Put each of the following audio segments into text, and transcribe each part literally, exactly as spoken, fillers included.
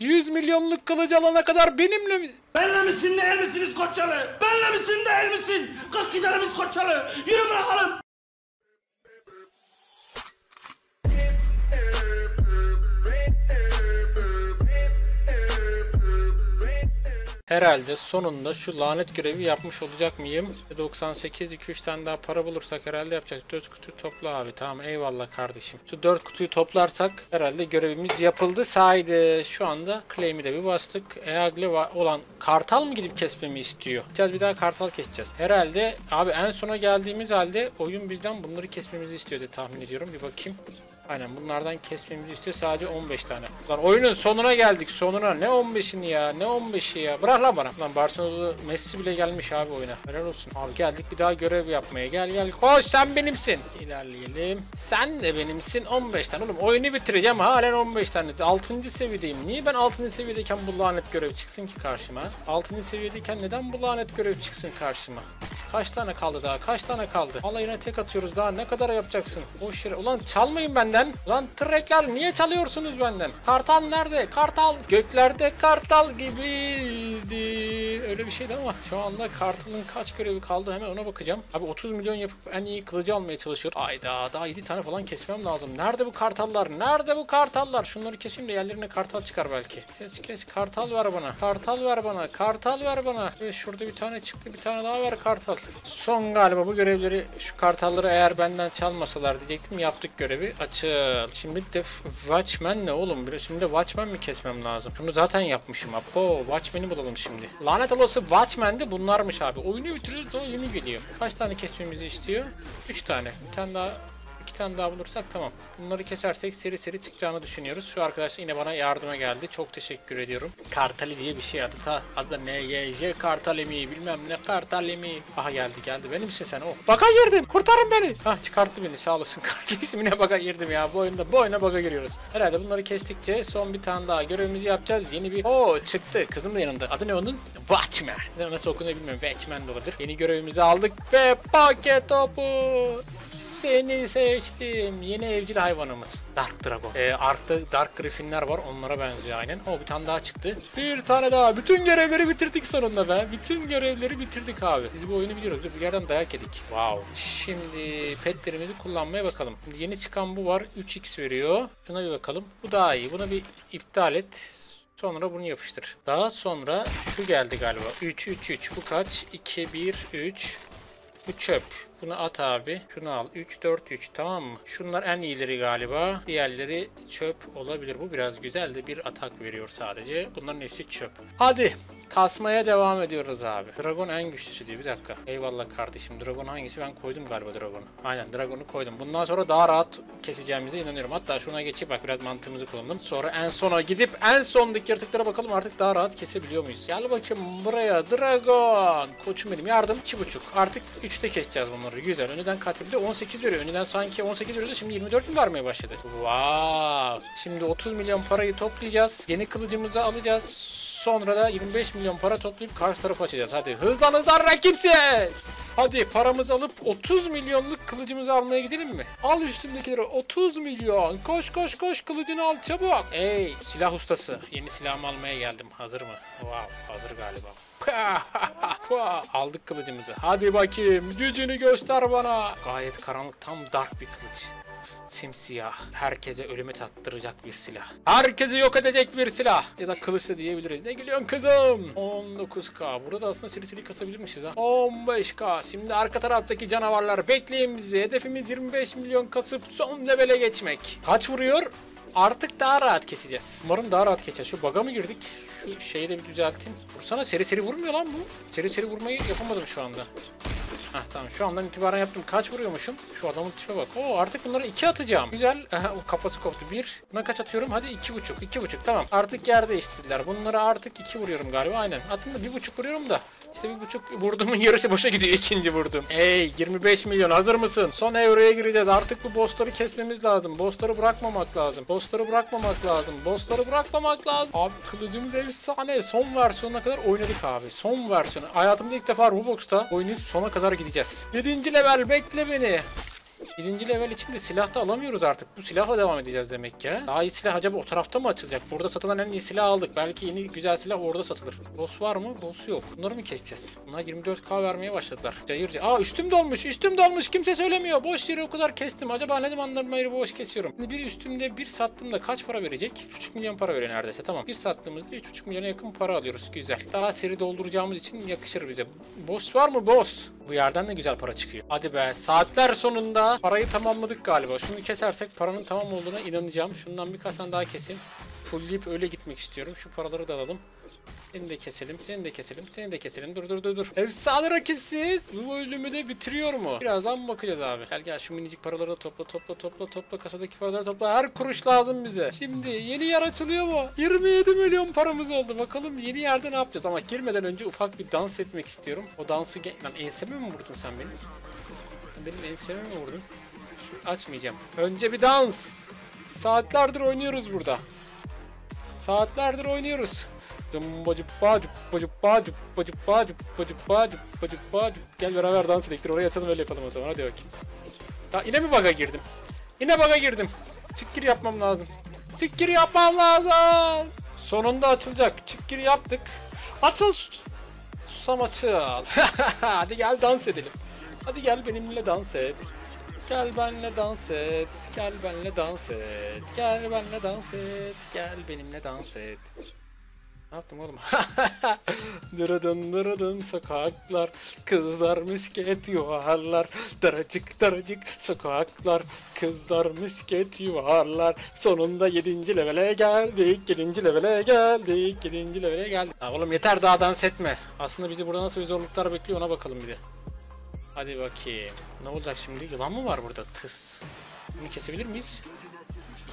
yüz milyonluk kılıcı alana kadar benimle mi? Benle misin de el misiniz Koçyalı? Benle misin de el misin? Kalk gidelim biz Koçyalı. Yürü bırakalım. Herhalde sonunda şu lanet görevi yapmış olacak mıyım? doksan sekiz iki üç tane daha para bulursak herhalde yapacağız. dört kutuyu topla abi, tamam, eyvallah kardeşim. Şu dört kutuyu toplarsak herhalde görevimiz yapıldı saydı. Şu anda claim'i de bir bastık. Eagle olan kartal mı gidip kesmemi istiyor? Gideceğiz, bir daha kartal keseceğiz. Herhalde abi en sona geldiğimiz halde oyun bizden bunları kesmemizi istiyor diye tahmin ediyorum. Bir bakayım. Aynen, bunlardan kesmemizi istiyor sadece on beş tane. Lan oyunun sonuna geldik, sonuna. Ne on beşini ya, ne on beşi ya. Bırak lan bana. Lan Barcelona'da Messi bile gelmiş abi oyuna. Helal olsun. Abi geldik bir daha görev yapmaya. Gel gel. Koş, sen benimsin. İlerleyelim. Sen de benimsin. on beş tane oğlum. Oyunu bitireceğim halen on beş tane. altıncı seviyedeyim. Niye ben altı. seviyedeyken bu lanet görev çıksın ki karşıma? altı. seviyedeyken neden bu lanet görev çıksın karşıma? Kaç tane kaldı daha? Kaç tane kaldı? Alayına tek atıyoruz daha. Ne kadar yapacaksın? Boş yere. Ulan çalmayın benden. Ulan trekler niye çalıyorsunuz benden? Kartal nerede? Kartal. Göklerde kartal gibiydi. Öyle bir şeydi ama şu anda kartalın kaç görevi kaldı hemen ona bakacağım. Abi otuz milyon yapıp en iyi kılıcı almaya çalışıyor. Ayda daha yedi tane falan kesmem lazım. Nerede bu kartallar? Nerede bu kartallar? Şunları keseyim de yerlerine kartal çıkar belki. Kes kes, kartal ver bana. Kartal ver bana. Kartal ver bana. Ve şurada bir tane çıktı. Bir tane daha ver kartal. Son galiba bu görevleri, şu kartalları eğer benden çalmasalar diyecektim. Yaptık görevi. Açıl. Şimdi de Watchmen ne oğlum? Bir şimdi de Watchmen mi kesmem lazım? Bunu zaten yapmışım. Apo Watchmen'i bulalım şimdi. Lanet olası Watchmen'de bunlarmış abi. Oyunu bitiririz de oyunu geliyor. Kaç tane kesmemizi istiyor? üç tane. Bir tane daha, iki tane daha bulursak tamam. Bunları kesersek seri seri çıkacağını düşünüyoruz. Şu arkadaş yine bana yardıma geldi. Çok teşekkür ediyorum. Kartali diye bir şey adı. Ta, adı ne? Y J Kartalemi. Bilmem ne Kartalemi. Aha geldi geldi. Benimsin sen. Oh. Baka girdim. Kurtarın beni. Ah çıkarttı beni. Sağ olasın kardeşim. Yine baka girdim ya. Bu oyunda bu oyuna baka giriyoruz. Herhalde bunları kestikçe son bir tane daha görevimizi yapacağız. Yeni bir... Oo çıktı. Kızım da yanımda. Adı ne onun? Watchman. Nasıl okunuyor bilmiyorum. Watchman da olabilir. Yeni görevimizi aldık ve paket topu. Seni seçtim. Yeni evcil hayvanımız Dark Dragon. Ee, Ark'ta Dark griffinler var. Onlara benziyor aynen. O bir tane daha çıktı. Bir tane daha. Bütün görevleri bitirdik sonunda be. Bütün görevleri bitirdik abi. Biz bu oyunu biliyoruz. Bir yerden dayak yedik. Wow. Şimdi petlerimizi kullanmaya bakalım. Şimdi yeni çıkan bu var. üç x veriyor. Şuna bir bakalım. Bu daha iyi. Bunu bir iptal et. Sonra bunu yapıştır. Daha sonra şu geldi galiba. üç üç üç. Bu kaç? iki bir üç. Bu çöp. Bunu at abi. Şunu al. üç dört üç tamam mı? Şunlar en iyileri galiba. Diğerleri çöp olabilir. Bu biraz güzel de bir atak veriyor sadece. Bunların hepsi çöp. Hadi kasmaya devam ediyoruz abi. Dragon en güçlüsü diyor. Bir dakika. Eyvallah kardeşim. Dragon hangisi? Ben koydum galiba Dragon'u. Aynen Dragon'u koydum. Bundan sonra daha rahat keseceğimize inanıyorum. Hatta şuna geçip bak biraz mantığımızı kullanalım. Sonra en sona gidip en sondaki yırtıklara bakalım artık daha rahat kesebiliyor muyuz? Gel bakayım buraya Dragon. Koçum benim yardım. iki buçuk. Artık üçte keseceğiz bunu. Güzel. Önceden katilde on sekiz veriyor. Önceden sanki on sekiz veriyordu. Şimdi yirmi dört mi vermeye başladı? Wow. Şimdi otuz milyon parayı toplayacağız. Yeni kılıcımızı alacağız. Sonra da yirmi beş milyon para toplayıp karşı tarafı açacağız. Hadi hızlan hızlan rakipsiz. Hadi paramızı alıp otuz milyonluk kılıcımızı almaya gidelim mi? Al üstümdekileri, otuz milyon. Koş koş koş, kılıcını al çabuk. Ey silah ustası. Yeni silahımı almaya geldim. Hazır mı? Wow, hazır galiba. Aldık kılıcımızı. Hadi bakayım gücünü göster bana. Gayet karanlık, tam dark bir kılıç. Simsiyah. Herkese ölümü tattıracak bir silah. Herkesi yok edecek bir silah. Ya da kılıç da diyebiliriz. Ne gülüyorsun kızım? on dokuz k. Burada da aslında seri seri kasabilirmişiz ha. on beş k. Şimdi arka taraftaki canavarlar bekleyin bizi. Hedefimiz yirmi beş milyon kasıp son levele geçmek. Kaç vuruyor? Artık daha rahat keseceğiz. Umarım daha rahat keseceğiz. Şu bug'a mı girdik? Şu şeyi de bir düzelteyim. Vursana, seri seri vurmuyor lan bu. Seri seri vurmayı yapamadım şu anda. Heh, tamam, şu andan itibaren yaptım. Kaç vuruyormuşum? Şu adamın tipe bak. Oo, artık bunları iki atacağım. Güzel. O kafası koptu. bir. Buna kaç atıyorum? Hadi iki buçuk. iki buçuk tamam. Artık yer değiştirdiler. Bunları artık iki vuruyorum galiba. Aynen. Atında bir buçuk vuruyorum da. İşte bir buçuk vurdumun yarısı boşa gidiyor. İkinci vurdum. Ey yirmi beş milyon hazır mısın? Son euroya gireceğiz. Artık bu bossları kesmemiz lazım. Bossları bırakmamak lazım. Bossları bırakmamak lazım. Bossları bırakmamak lazım. Abi kılıcımız efsane. Son versiyonuna kadar oynadık abi. Son versiyonu. Hayatımda ilk defa Roblox'ta oyunu sona kadar gideceğiz. yedinci level bekle beni. Birinci level için de silah da alamıyoruz artık. Bu silahla devam edeceğiz demek ki. Daha iyi silah acaba o tarafta mı açılacak? Burada satılan en iyi silahı aldık. Belki yeni güzel silah orada satılır. Boss var mı? Boss yok. Bunları mı keseceğiz? Buna yirmi dört K vermeye başladılar. Cayır cayır. Aa üstüm dolmuş. Üstüm dolmuş. Kimse söylemiyor. Boş yeri o kadar kestim. Acaba ne zamanlar böyle boş kesiyorum? Şimdi bir üstümde bir sattığımda kaç para verecek? üç milyon para veriyor neredeyse. Tamam. Bir sattığımızda üç buçuk milyona yakın para alıyoruz. Güzel. Daha seri dolduracağımız için yakışır bize. Boss var mı? Boss. Bu yerden de güzel para çıkıyor. Hadi be. Saatler sonunda parayı tamamladık galiba. Şunu kesersek paranın tamam olduğuna inanacağım. Şundan birkaç tane daha keseyim. Fullleyip öyle gitmek istiyorum. Şu paraları da alalım. Seni de keselim, seni de keselim, seni de keselim. Dur dur dur dur. Efsane rakipsiz. Bu bölümü de bitiriyor mu? Birazdan bakacağız abi. Gel gel şu minicik paraları da topla topla topla topla. Kasadaki paraları topla. Her kuruş lazım bize. Şimdi yeni yer açılıyor mu? yirmi yedi milyon paramız oldu. Bakalım yeni yerde ne yapacağız? Ama girmeden önce ufak bir dans etmek istiyorum. O dansı... Lan enseme mi vurdun sen benim? Benim enseme mi vurdun? Şu açmayacağım. Önce bir dans. Saatlerdir oynuyoruz burada. Saatlerdir oynuyoruz. Cımbacıbba cıbba cıbba cıbba cıbba cıbba cıbba cıbba cıbba. Gel beraber dans elektir. Orayı açalım öyle yapalım o zaman. Hadi bakayım. Ya yine mi bug'a girdim? Yine bug'a girdim. Çık gir yapmam lazım. Çık gir yapmam lazım. Sonunda açılacak. Çık gir yaptık. Açıl. Susam açıl. Hadi gel dans edelim. Hadi gel benimle dans et. Gel benimle dans et. Gel benimle dans et. Gel benimle dans et. Gel benimle dans et. Ne yaptım oğlum? Dırıdın dırıdın sokaklar, kızlar misket yuvarlar. Daracık daracık sokaklar, kızlar misket yuvarlar. Sonunda yedinci levele geldik, yedinci levele geldik, yedinci levele geldik. Ya oğlum yeter daha dans etme. Aslında bizi burada nasıl zorluklar bekliyor ona bakalım bir de. Hadi bakayım. Ne olacak şimdi? Yılan mı var burada? Tıs. Bunu kesebilir miyiz?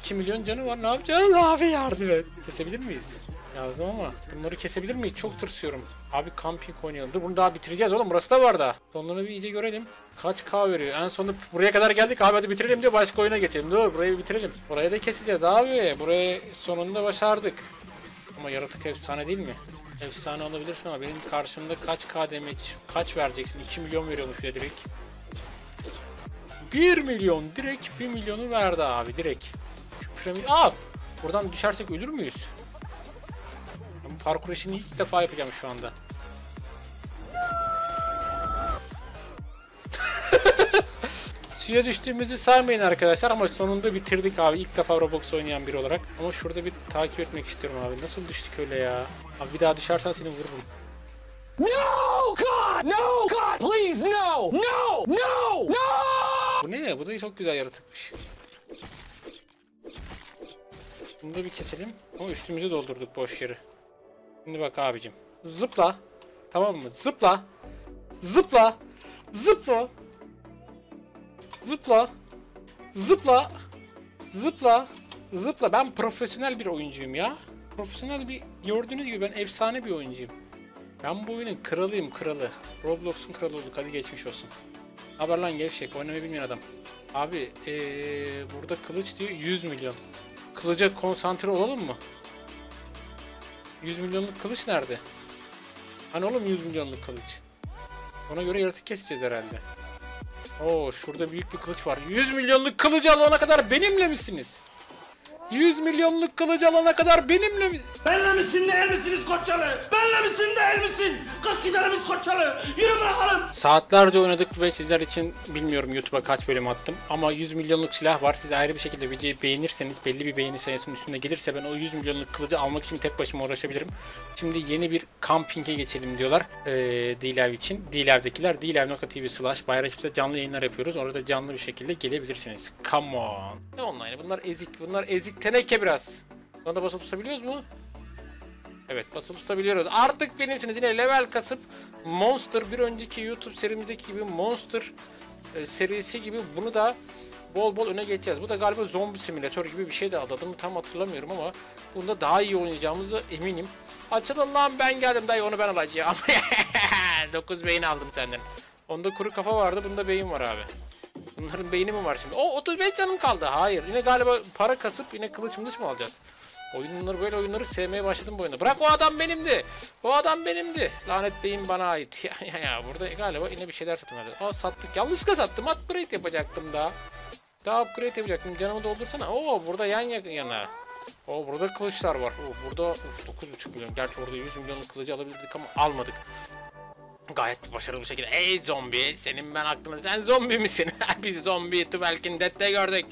iki milyon canı var. Ne yapacağız abi yardım et. Kesebilir miyiz? Yazdım ama bunları kesebilir miyiz? Çok tırsıyorum. Abi camping oynayalım. Dur bunu daha bitireceğiz oğlum. Burası da var da. Sonunu bir iyice görelim. Kaç K veriyor? En sonunda buraya kadar geldik abi hadi bitirelim diyor. Başka oyuna geçelim. Dur burayı bitirelim. Burayı da keseceğiz abi. Burayı sonunda başardık. Ama yaratık efsane değil mi? Efsane olabilirsin ama benim karşımda kaç K damage? Kaç vereceksin? iki milyon veriyormuş ya direkt. bir milyon direkt bir milyonu verdi abi direkt. Şu piramit... Aa! Buradan düşersek ölür müyüz? Parkur işini ilk defa yapacağım şu anda. Suya düştüğümüzü saymayın arkadaşlar ama sonunda bitirdik abi ilk defa Roblox oynayan biri olarak. Ama şurada bir takip etmek istiyorum abi. Nasıl düştük öyle ya? Abi bir daha düşersen seni vururum. No God! No God! Please no! No! No! No! Bu ne? Bu da çok güzel yaratıkmış. Bunu da bir keselim. Ama üstümüzü doldurduk boş yeri. Şimdi bak abicim. Zıpla. Tamam mı? Zıpla. Zıpla. Zıpla. Zıpla. Zıpla. Zıpla. Zıpla. Ben profesyonel bir oyuncuyum ya. Profesyonel bir... Gördüğünüz gibi ben efsane bir oyuncuyum. Ben bu oyunun kralıyım kralı. Roblox'un kralı olduk. Hadi geçmiş olsun. Haber lan gevşek. Oynamayı bilmeyen adam. Abi ee, burada kılıç diyor yüz milyon. Kılıca konsantre olalım mı? yüz milyonluk kılıç nerede? Hani oğlum yüz milyonluk kılıç. Ona göre yaratık keseceğiz herhalde. Oo şurada büyük bir kılıç var. yüz milyonluk kılıcı alana kadar benimle misiniz? yüz milyonluk kılıcı alana kadar benimle mi? Benle misin değil misiniz Koçyalı? Benle misin değil misin? Kalk giderimiz Koçyalı. Yürü bırakalım. Saatlerce oynadık ve sizler için bilmiyorum YouTube'a kaç bölüm attım. Ama yüz milyonluk silah var. Siz ayrı bir şekilde videoyu beğenirseniz belli bir beğeni sayısının üstünde gelirse ben o yüz milyonluk kılıcı almak için tek başıma uğraşabilirim. Şimdi yeni bir kampinge geçelim diyorlar. Ee, DLive için. DLive'dekiler D Live nokta T V slash bayrakip'te canlı yayınlar yapıyoruz. Orada canlı bir şekilde gelebilirsiniz. Come on. Ne online? Bunlar ezik. Bunlar ezik. Teneke biraz. Buna da basıp tutabiliyoruz mu? Evet basıp tutabiliyoruz. Artık benimsiniz yine level kasıp Monster bir önceki YouTube serimizdeki gibi Monster e, serisi gibi bunu da bol bol öne geçeceğiz. Bu da galiba zombi simülatör gibi bir şey de adadım. Tam hatırlamıyorum ama bunda daha iyi oynayacağımıza eminim. Açılın lan ben geldim dayı onu ben alacağım. dokuz beyin aldım senden. Onda kuru kafa vardı bunda beyin var abi. Bunların beyni mi var şimdi? O otuz beş canım kaldı. Hayır. Yine galiba para kasıp yine kılıç mılıç mı alacağız? Oyunları böyle oyunları sevmeye başladım bu oyunu. Bırak o adam benimdi. O adam benimdi. Lanet beyin bana ait. Ya, ya, ya. Burada galiba yine bir şeyler satın alacağız. Aa sattık. Yanlışlıkla sattım. Upgrade yapacaktım daha. Daha upgrade yapacaktım. Canımı doldursana. Oo burada yan yana. Oo burada kılıçlar var. Oo burada dokuz buçuk milyon. Gerçi orada yüz milyonluk kılıcı alabilirdik ama almadık. Gayet başarılı bir şekilde. Ey zombi. Senin ben aklına. Sen zombi misin? Biz zombiyi on ikide gördük.